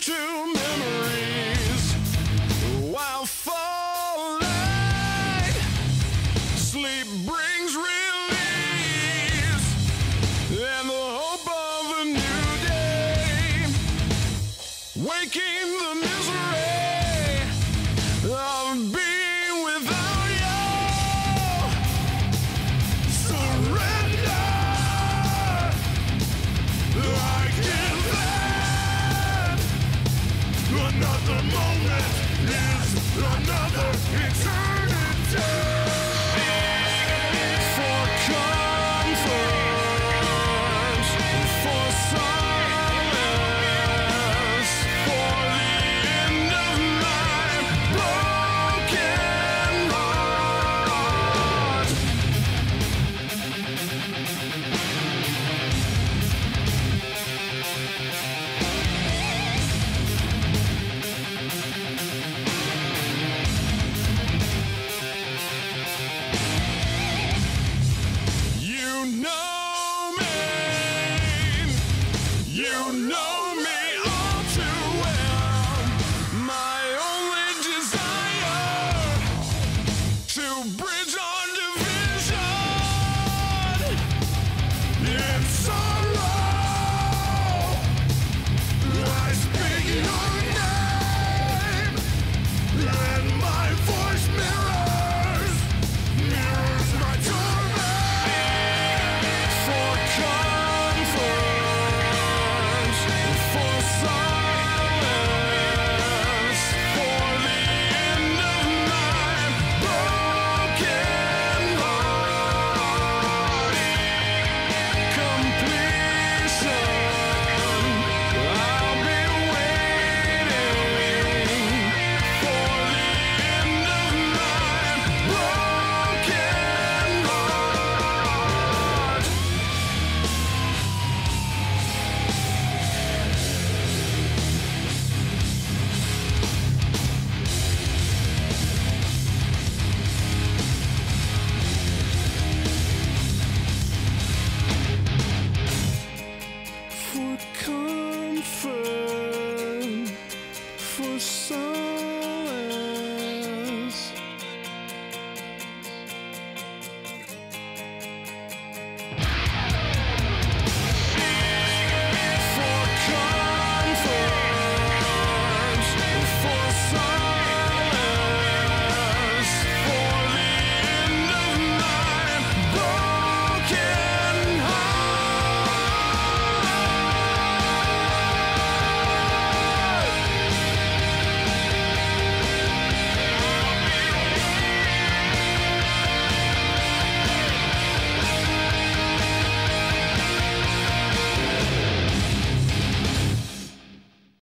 to memories while falling. Sleep brings release and the hope of a new day. Waking